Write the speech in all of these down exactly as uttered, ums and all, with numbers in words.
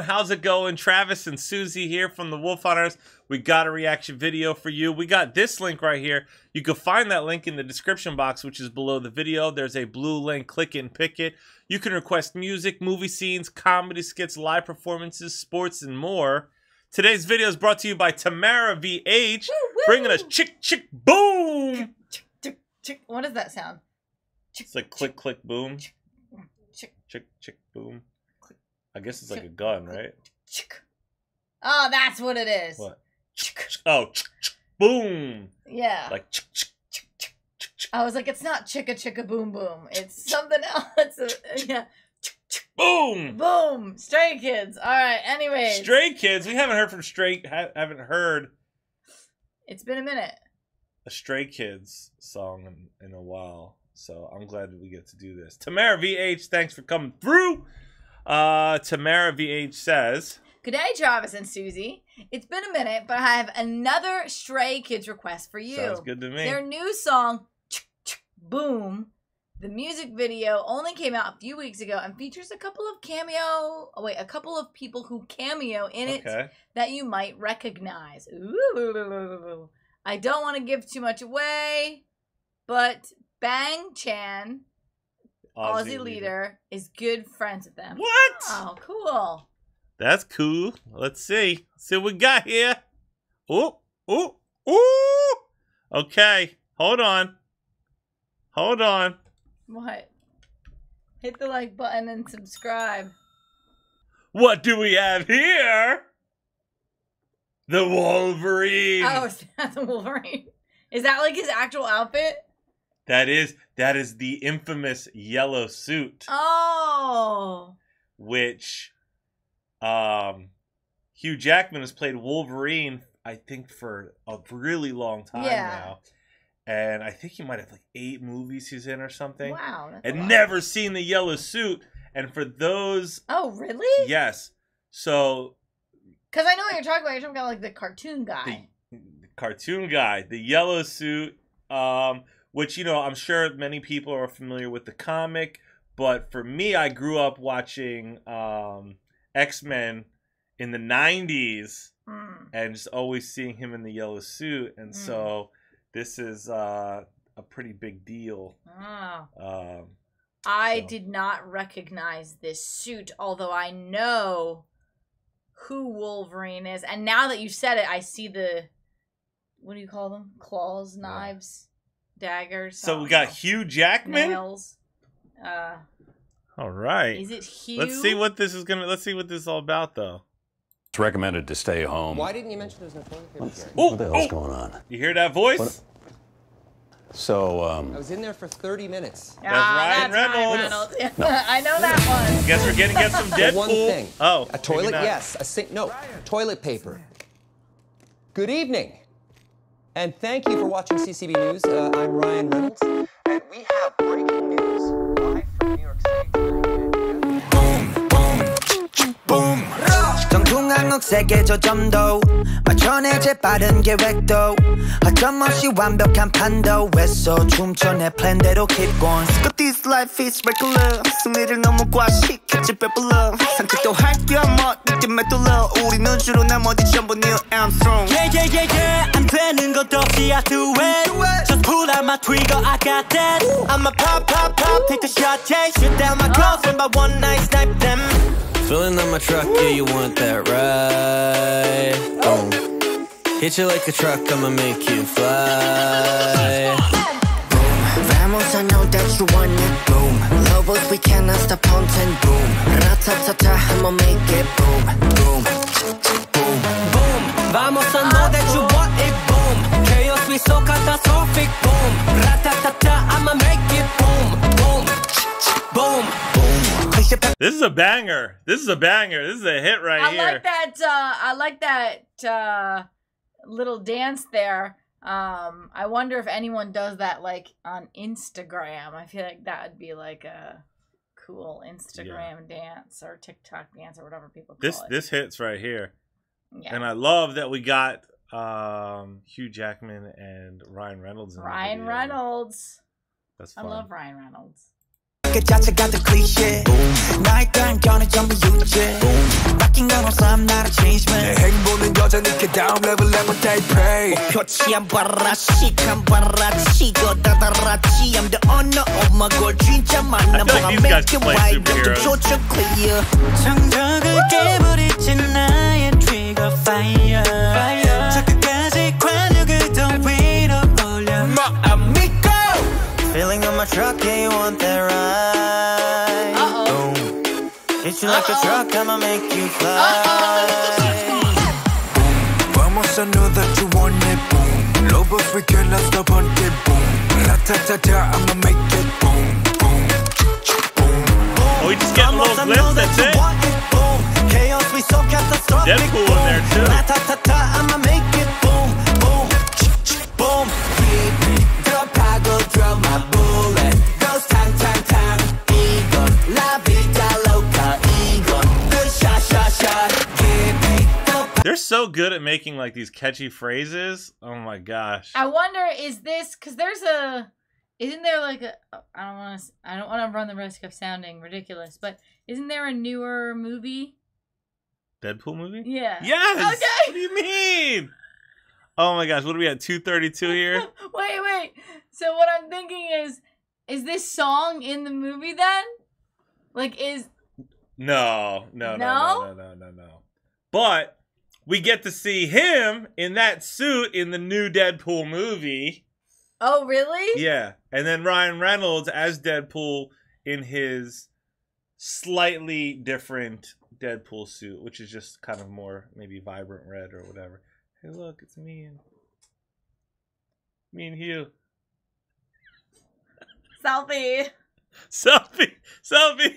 everyone. How's it going? Travis and Susie here from the Wolf Hunters. We got a reaction video for you. We got this link right here. You can find that link in the description box, which is below the video. There's a blue link. Click it and pick it. You can request music, movie scenes, comedy skits, live performances, sports, and more. Today's video is brought to you by Tamara V H, woo-woo, bringing us Chk Chk Boom. Chk, chk, chk. What does that sound? Chk, it's like click, chk, click, boom. Chk, chk, chk, chk, boom. I guess it's like a gun, right? Oh, that's what it is. What? Oh, boom. Yeah. Like. I was like, it's not Chk Chk Boom Boom. It's something else. Yeah. Boom. Boom. Stray Kids. All right. Anyways. Stray Kids. We haven't heard from Stray. Haven't heard. It's been a minute. A Stray Kids song in, in a while, so I'm glad that we get to do this. Tamara V H, thanks for coming through. Uh, Tamara V H says, "Good day, Travis and Susie. It's been a minute, but I have another Stray Kids request for you. Sounds good to me. Their new song, Chk Chk Boom, the music video only came out a few weeks ago and features a couple of cameo, oh wait, a couple of people who cameo in it okay. that you might recognize. Ooh. I don't want to give too much away, but Bang Chan." Aussie, Aussie leader. leader is good friends with them. What? Oh, cool. That's cool. Let's see. Let's see what we got here. Oh, oh, oh. Okay. Hold on. Hold on. What? Hit the like button and subscribe. What do we have here? The Wolverine. Oh, is that the Wolverine? Is that like his actual outfit? That is that is the infamous yellow suit. Oh. Which um Hugh Jackman has played Wolverine, I think, for a really long time yeah. now. And I think he might have like eight movies he's in or something. Wow. That's and never seen the yellow suit. And for those Oh, really? Yes. So cuz I know what you're talking about. You're talking about like the cartoon guy. The, the cartoon guy, the yellow suit um which, you know, I'm sure many people are familiar with the comic, but for me, I grew up watching um, X-Men in the nineties mm. and just always seeing him in the yellow suit. And mm. so this is uh, a pretty big deal. Oh. Um, I so. did not recognize this suit, although I know who Wolverine is. And now that you said it, I see the, what do you call them? Claws, knives. Yeah. Daggers. So we got Hugh Jackman. Nails. Uh, all right. Is it Hugh? Let's see what this is gonna. Let's see what this is all about, though. It's recommended to stay home. Why didn't you mention there's no toilet paper here? What the hell's oh. going on? You hear that voice? What? So um. I was in there for thirty minutes. That's ah, Ryan that's Reynolds. Reynolds. Yeah. No. I know that one. Guess we're getting get some Deadpool. One thing. Oh, a toilet? Yes. A sink? No. Ryan. Toilet paper. Good evening. And thank you for watching C C B News. Uh, I'm Ryan Reynolds, and we have breaking news live from New York City. Boom, boom, boom. 정중앙역 세계 저점도 맞춰내제 빠른 계획도 허점없이 완벽한 판도 했어 춤춰내 플랜대로 keep going. But this life is regular. 승리를 너무 과식했지 배불러. 상식도 할 겸 뭐 느낌에 둘러 우리는 주로 나머지 전부 Neil Armstrong. Yeah yeah yeah yeah. 되는 것도 없이 I do it. do it Just pull out my trigger, I got that Ooh. I'ma pop, pop, pop, take the shot, yeah Shoot down my clothes oh. and by one night snipe them Filling up my truck, Ooh. yeah, you want that right oh. Hit you like a truck, I'ma make you fly Boom, vamos, I know that you want it Boom, lobos, we cannot stop hunting Boom, ra-ta-ta-ta, I'ma make it Boom, boom, boom Boom, vamos, I know that you want it We so catastrophic, boom. Ratatata, I'ma make it boom, boom, boom. This is a banger. This is a banger. This is a hit right I here. I like that. Uh, I like that uh, little dance there. Um, I wonder if anyone does that like on Instagram. I feel like that would be like a cool Instagram yeah. dance or TikTok dance or whatever people call this, it. This hits right here. Yeah. And I love that we got. Um, Hugh Jackman and Ryan Reynolds. In Ryan Reynolds. That's fun. I love Ryan Reynolds. 밖에 자체 같은 클리셰 나의 땅 견해 전부 유죄 바뀐 건 없어 I'm not a change man 내 행보는 여전히 게 다운 레벨 레몬 타이페이 목표치 안 봐라 시간 봐라 치고 다다라치 I'm the owner of my goal 진짜 만나 뭐가 make it right 좀 조절 clear 창작을 깨버리지 나의 trigger fire 저 끝까지 관욕을 더 위로 올려 Feeling on my truck, yeah, you want that ride? Uh-oh. Boom. Hit you like uh-oh. a truck, I'ma make you fly. Uh-oh. Boom. Vamos, I know that you want it. Boom. Love if we can, let's stop on it. Boom. La ta ta ta, I'ma make it. Boom. Boom. Boom. Oh, we just getting those lips, that's it. Boom. Chaos, we so catastrophic. Deadpool in there too. La ta ta ta, I'ma make it. Boom. Boom. Boom. Throw my bullet goes tang tang tang Egon, la vida loca Egon, the shot shot shot Give me the They're so good at making like these catchy phrases. Oh my gosh. I wonder is this cuz there's a isn't there like a I don't want to I don't want to run the risk of sounding ridiculous, but isn't there a newer movie? Deadpool movie? Yeah. Yes. Okay. What do you mean? Oh my gosh, what are we at? two thirty-two here? Wait, wait. So what I'm thinking is, is this song in the movie then? Like is... No, no, no, no, no, no, no, no. But we get to see him in that suit in the new Deadpool movie. Oh, really? Yeah. And then Ryan Reynolds as Deadpool in his slightly different Deadpool suit, which is just kind of more maybe vibrant red or whatever. Hey, look, it's me and me and Hugh. Selfie. Selfie. Selfie.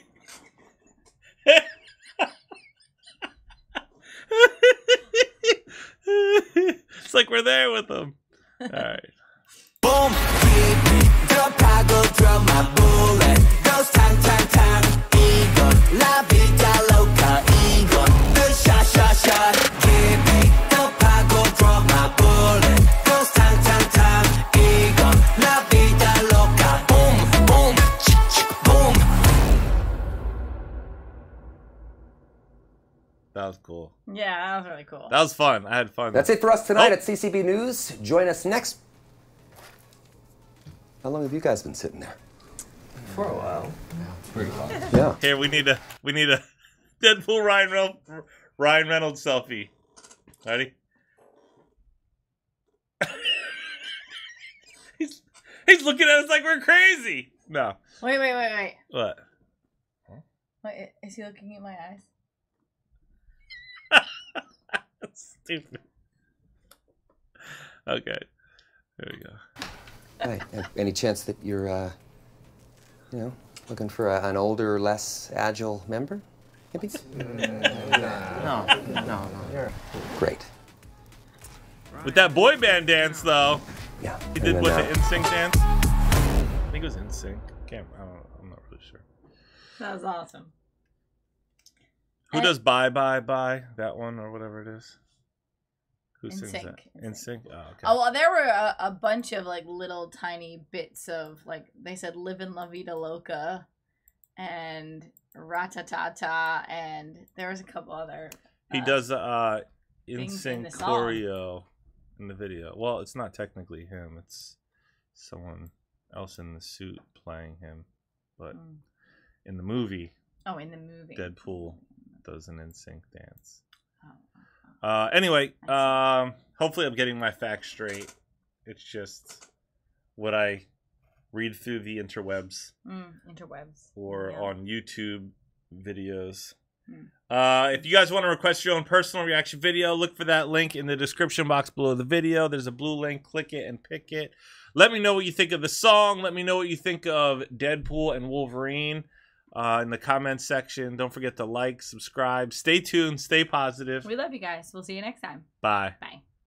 It's like we're there with them. All right. Boom. My bullet. Goes tang tang tang. Egon. La vida loca. Egon. The sha sha sha. Give me the pago. Draw my bullet. Goes tang tang tang. Egon. La vida loca. Boom. Boom. Chk chk boom. That was cool. Yeah, that was really cool. That was fun. I had fun. That's it for us tonight oh. at C C B News. Join us next. How long have you guys been sitting there? For a while. Yeah, pretty long. Yeah. Here we need a we need a Deadpool Ryan Reynolds, Ryan Reynolds selfie. Ready? he's he's looking at us like we're crazy. No. Wait, wait, wait, wait. What? Huh? Wait, is he looking at my eyes? That's stupid. Okay. There we go. Hey, any chance that you're, uh, you know, looking for a, an older, less agile member? Maybe? No, no, no. Great. With that boy band dance, though. Yeah. He did what, the N sync dance? I think it was N sync. Can't, I don't know. I'm not really sure. That was awesome. Who I, does Bye Bye Bye? That one or whatever it is. N sync. N sync. Oh, okay. Oh, well, there were a, a bunch of like little tiny bits of like they said "Livin' La Vida Loca" and "Ratatata," and there was a couple other. Uh, he does uh, N sync choreo in the video. Well, it's not technically him; it's someone else in the suit playing him. But mm. in the movie, oh, in the movie, Deadpool does an N sync dance. Uh, anyway, um, hopefully I'm getting my facts straight. It's just what I read through the interwebs. Mm, interwebs. Or yeah. on YouTube videos. Mm. Uh, if you guys want to request your own personal reaction video, look for that link in the description box below the video. There's a blue link. Click it and pick it. Let me know what you think of the song. Let me know what you think of Deadpool and Wolverine. Uh, in the comments section. Don't forget to like, subscribe, stay tuned, stay positive. We love you guys. We'll see you next time. Bye. Bye.